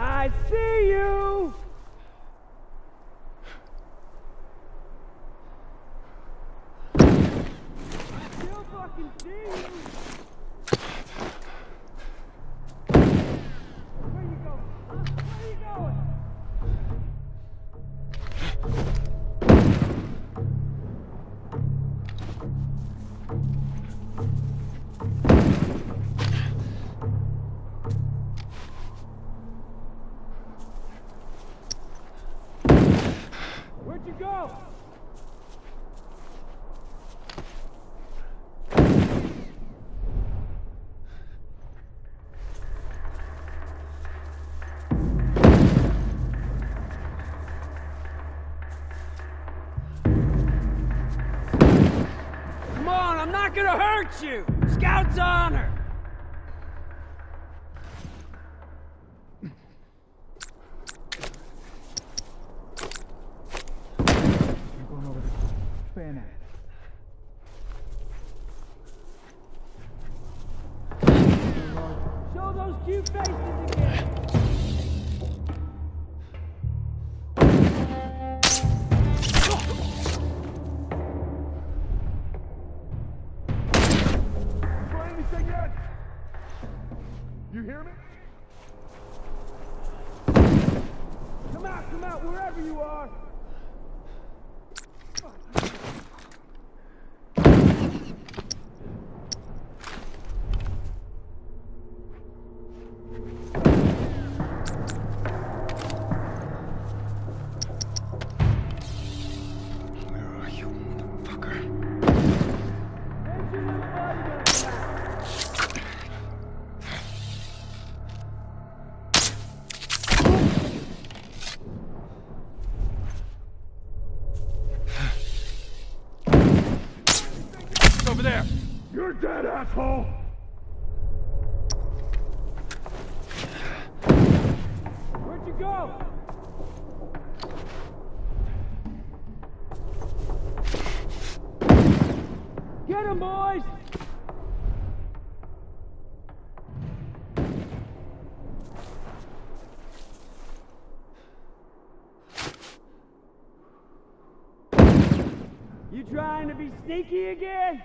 I see you! I still fucking see you! Where you going? Where you going? Go! Come on, I'm not gonna hurt you! Scout's honor! Show those cute faces again. You hear me? Come out, wherever you are. You're dead, asshole! Where'd you go? Get him, boys! You trying to be sneaky again?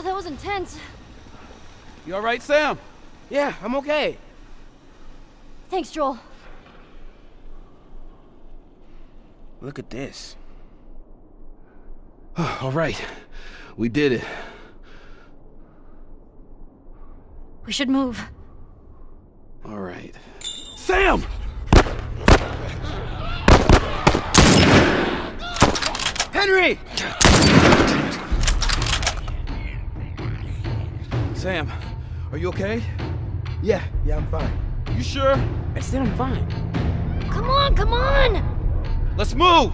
Oh, that was intense. You all right, Sam? Yeah, I'm okay. Thanks, Joel. Look at this. All right, we did it. We should move. All right. Sam! Henry! Sam, are you okay? Yeah, I'm fine. You sure? I said I'm fine. Come on! Let's move!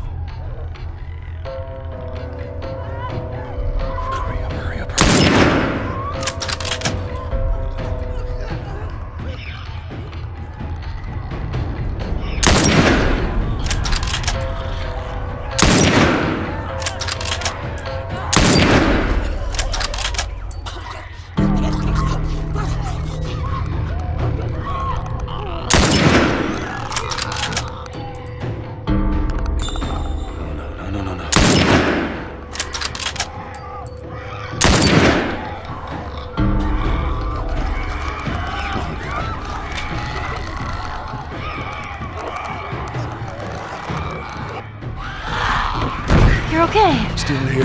Still in here.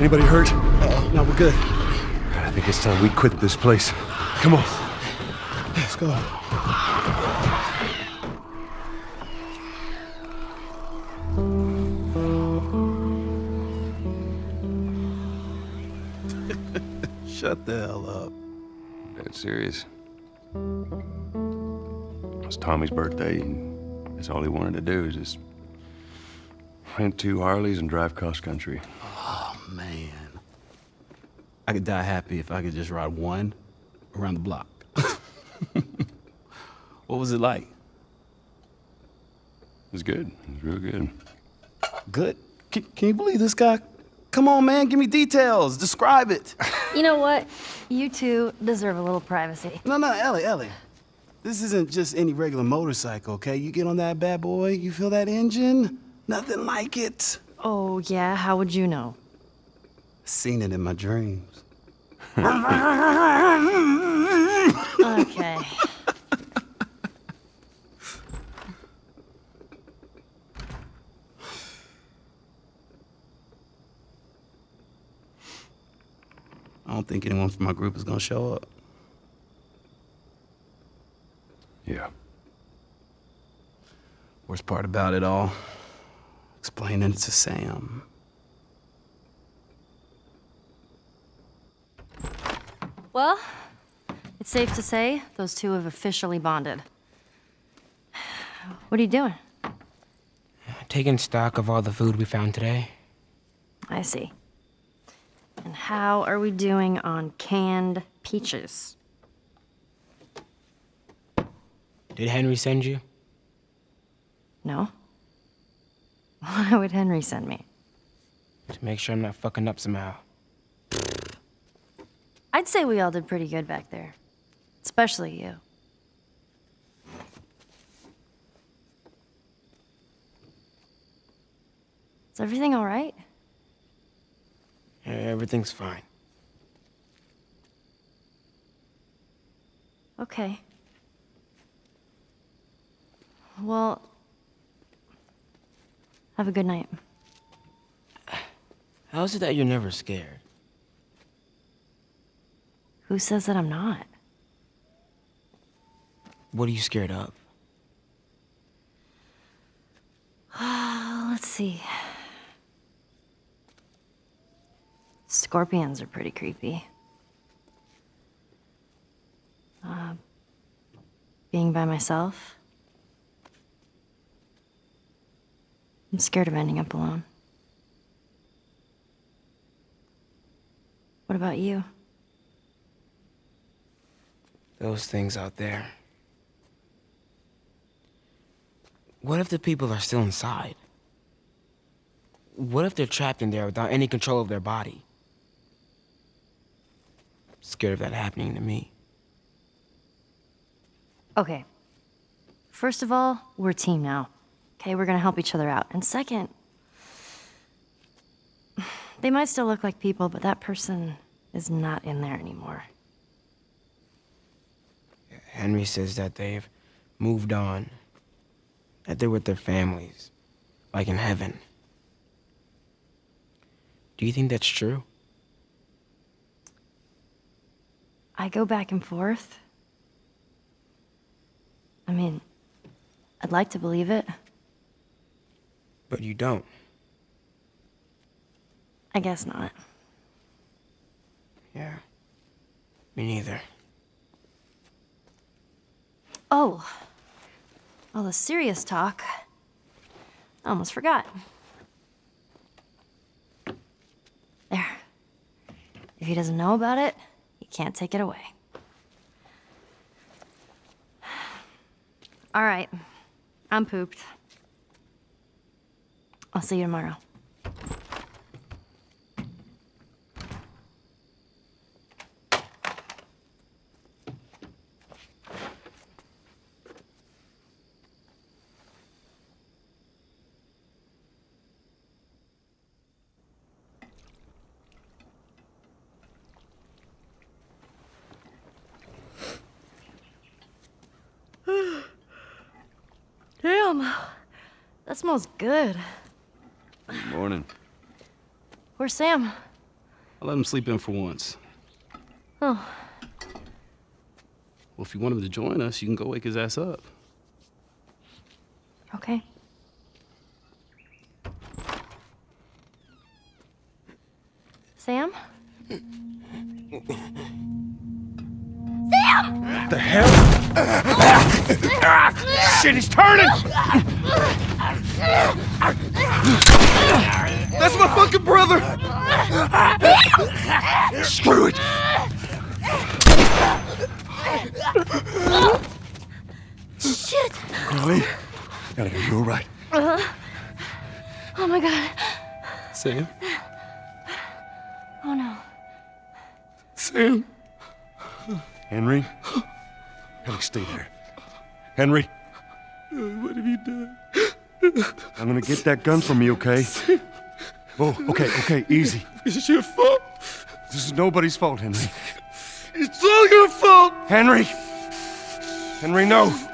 Anybody hurt? No, we're good. I think it's time we quit this place. Come on. Let's go. Shut the hell up. Dead serious. It was Tommy's birthday, and that's all he wanted to do is just rent two Harleys and drive cross-country. Oh, man. I could die happy if I could just ride one around the block. What was it like? It was good. It was real good. Good? Can you believe this guy? Come on, man. Give me details. Describe it. You know what? You two deserve a little privacy. No, Ellie. This isn't just any regular motorcycle, okay? You get on that bad boy, you feel that engine? Nothing like it. Oh, yeah? How would you know? Seen it in my dreams. Okay. I don't think anyone from my group is gonna show up. Yeah. Worst part about it all, explaining it to Sam. Well, it's safe to say those two have officially bonded. What are you doing? Taking stock of all the food we found today. I see. And how are we doing on canned peaches? Did Henry send you? No. Why would Henry send me? To make sure I'm not fucking up somehow. I'd say we all did pretty good back there. Especially you. Is everything all right? Yeah, everything's fine. Okay. Well... have a good night. How is it that you're never scared? Who says that I'm not? What are you scared of? Let's see. Scorpions are pretty creepy. Being by myself. I'm scared of ending up alone. What about you? Those things out there. What if the people are still inside? What if they're trapped in there without any control of their body? I'm scared of that happening to me. Okay. First of all, we're a team now. Okay, we're gonna help each other out. And second, they might still look like people, but that person is not in there anymore. Henry says that they've moved on, that they're with their families, like in heaven. Do you think that's true? I go back and forth. I mean, I'd like to believe it. But you don't. I guess not. Yeah, me neither. Oh, all the serious talk. I almost forgot. There. If he doesn't know about it, he can't take it away. All right, I'm pooped. I'll see you tomorrow. Damn, that smells good. Good morning. Where's Sam? I let him sleep in for once. Oh. Well, if you want him to join us, you can go wake his ass up. Okay. Sam? Sam! What the hell? Ah, shit, he's turning! That's my fucking brother! Screw it! Shit! Ellie, you're all right. Oh my God. Sam? Oh no. Sam? Henry? Ellie, stay there. Henry? What have you done? I'm gonna get that gun from you, okay? Oh, okay, easy. It's your fault. This is nobody's fault, Henry. It's all your fault! Henry! Henry, no!